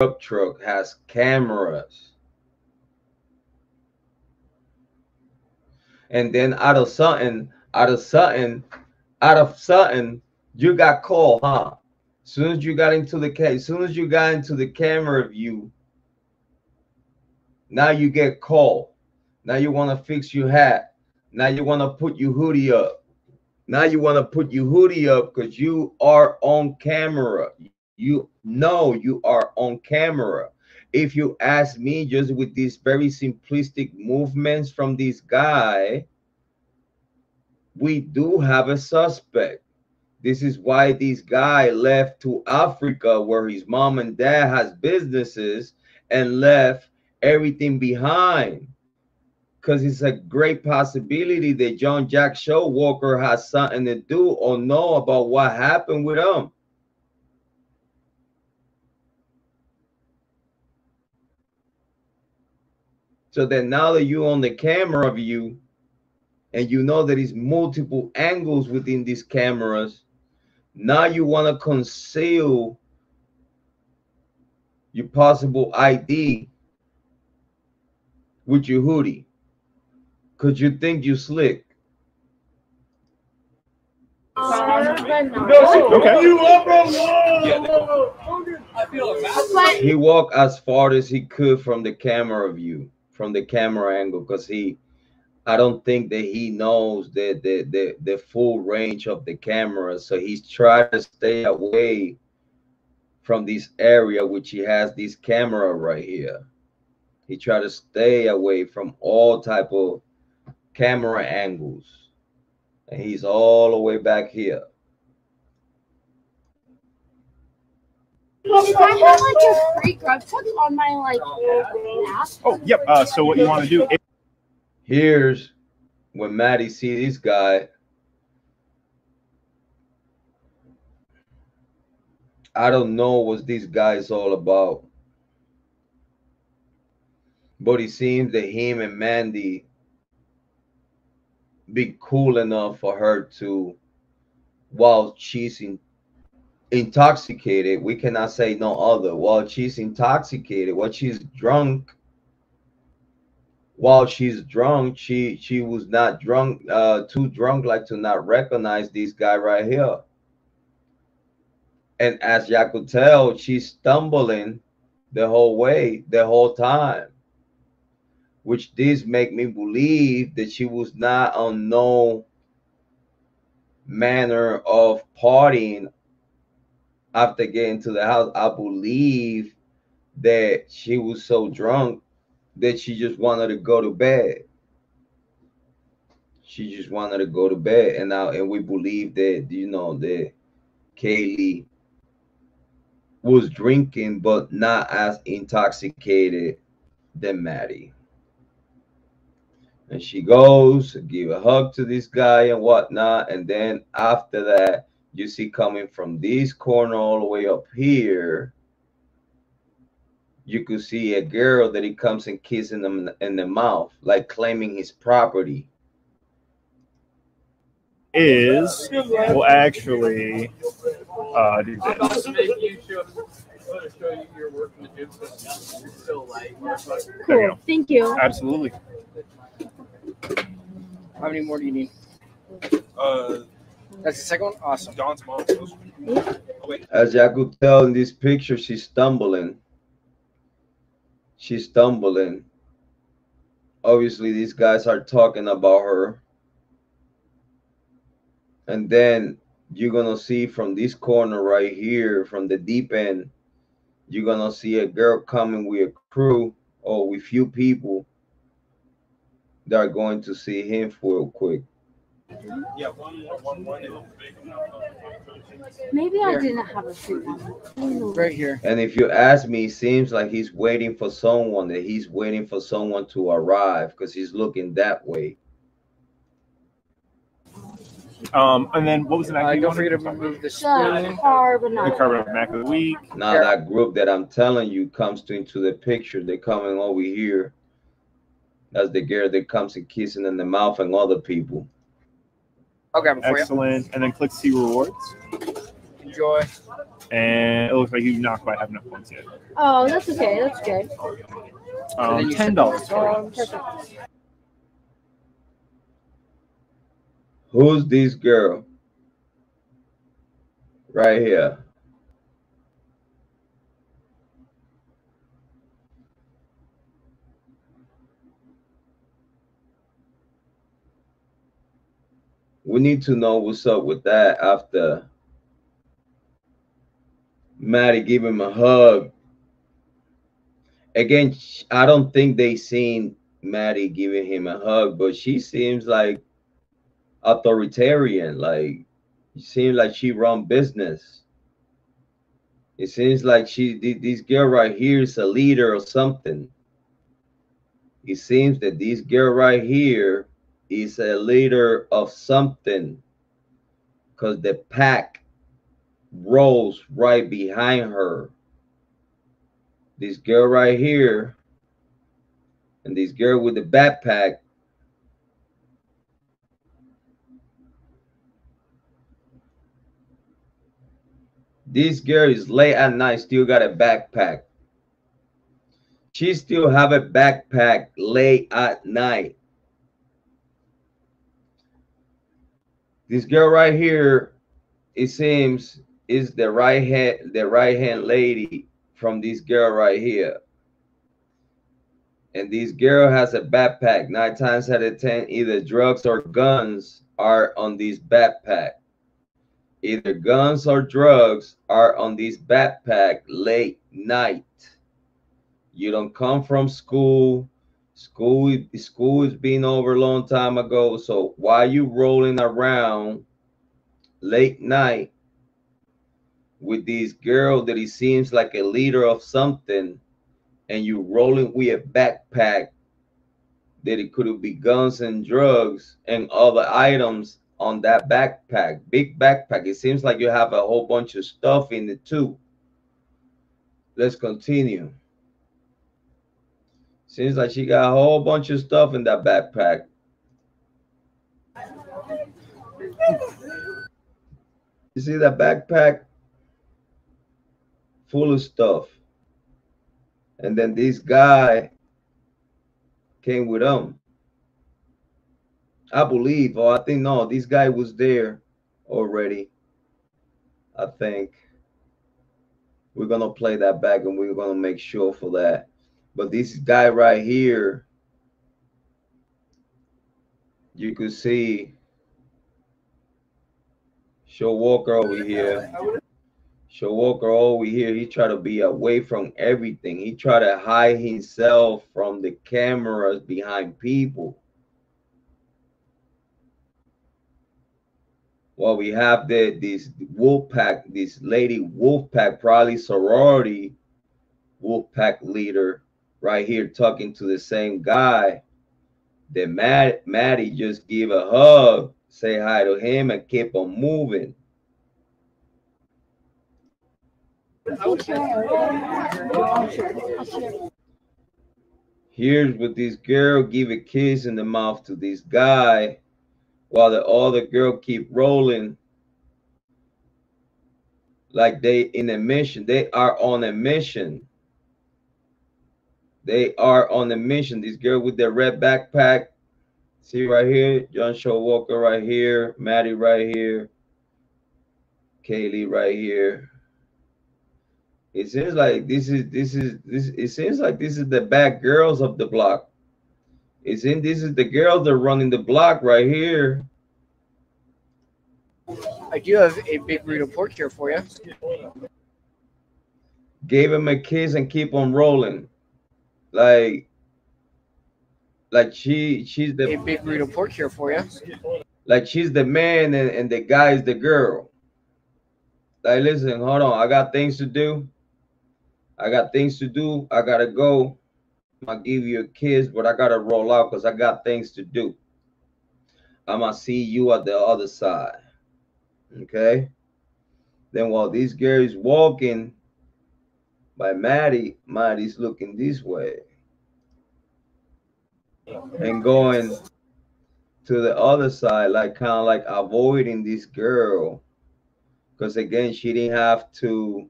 Pickup truck has cameras. And then out of sudden, you got called, huh? Soon as you got into the camera view, now you get called. Now you want to fix your hat. Now you want to put your hoodie up. Now you want to put your hoodie up because you are on camera. You know you are on camera. If you ask me, just with these very simplistic movements from this guy, we do have a suspect. This is why this guy left to Africa, where his mom and dad has businesses, and left everything behind. Because it's a great possibility that John Jack Showalter has something to do or know about what happened with him. So that now that you're on the camera view, and you know there is multiple angles within these cameras, now you want to conceal your possible ID with your hoodie, because you think you slick. Okay. He walked as far as he could from the camera view, from the camera angle, because I don't think that he knows the full range of the camera. So he's trying to stay away from this area, which he has this camera right here. He tried to stay away from all type of camera angles. And he's all the way back here. Can I have like a free grub tip on my like app? Oh, yep. So what you want to do is, here's when Maddie sees this guy. I don't know what this guy is all about, but it seems that him and Mandy be cool enough for her to, while she's intoxicated, we cannot say no other, while she's intoxicated, while she's drunk, she was not drunk, too drunk like to not recognize this guy right here. And as y'all could tell, she's stumbling the whole way, the whole time, which this make me believe that she was not on no manner of partying after getting to the house. I believe that she was so drunk that she just wanted to go to bed. She just wanted to go to bed. And now, and we believe that, you know, that Kaylee was drinking, but not as intoxicated than Maddie. And she goes, give a hug to this guy and whatnot. And then after that, you see coming from this corner all the way up here, you could see a girl that he comes and kissing them in the mouth, like claiming his property. Is, well, actually, do this. Cool. Thank you. Absolutely. How many more do you need? That's the second one. Awesome. Dawn's mom. As I could tell in this picture, she's stumbling. She's stumbling. Obviously, these guys are talking about her. And then you're going to see from this corner right here, from the deep end, you're going to see a girl coming with a crew or with few people that are going to see him real quick. Yeah, maybe I didn't have a free one. Right here. And if you ask me, it seems like he's waiting for someone, that he's waiting for someone to arrive, because he's looking that way. And then what was the next thing? Don't forget to remove the carbon. The carbon back of the week. Now that group that I'm telling you comes into the picture. They're coming over here. That's the girl that comes and kissing in the mouth and other people. Okay, excellent. You. And then click see rewards. Enjoy. And it looks like you not quite have enough points yet. Oh, that's okay. That's good. $10. Perfect. Who's this girl? Right here. We need to know what's up with that after Maddie gave him a hug. Again, I don't think they seen Maddie giving him a hug, but she seems like authoritarian. Like, it seems like she run business. It seems like this girl right here is a leader or something. It seems that this girl right here is a leader of something, because the pack rolls right behind her. This girl right here and this girl with the backpack, this girl is late at night, still got a backpack. She still have a backpack late at night. This girl right here, it seems, is the right hand lady from this girl right here. And this girl has a backpack. 9 times out of 10, either drugs or guns are on this backpack. Either guns or drugs are on this backpack late night. You don't come from school. School is been over a long time ago. So why you rolling around late night with this girl that he seems like a leader of something, and you rolling with a backpack that it could be guns and drugs and other items on that backpack, big backpack. It seems like you have a whole bunch of stuff in it too. Let's continue. Seems like she got a whole bunch of stuff in that backpack. You see that backpack? Full of stuff. And then this guy came with him. I believe, or I think, no, this guy was there already. I think we're going to play that back and we're going to make sure for that. But this guy right here, you could see Showalter over here. Showalter over here, he tried to be away from everything. He tried to hide himself from the cameras behind people. Well, we have this wolf pack, this lady wolf pack, probably sorority wolf pack leader right here talking to the same guy that Maddie just gave a hug, say hi to him, and keep on moving. Here's what this girl give a kiss in the mouth to this guy, while the other girl keep rolling like they in a mission. They are on a mission. They are on a mission. This girl with the red backpack. See right here, John Showalter right here, Maddie right here, Kaylee right here. It seems like this. It seems like this is the bad girls of the block. This is the girl that running the block right here. I do have a big root of pork here for you. Gave him a kiss and keep on rolling. Like she's the a big root of pork here for you. Like she's the man and the guy is the girl. Like, listen, hold on. I got things to do. I gotta go. I'll give you a kiss, but I gotta roll out because I got things to do. I'm gonna see you at the other side. Okay. Then while this girl is walking by Maddie, Maddie's looking this way and going to the other side, like kind of like avoiding this girl. because again, she didn't have to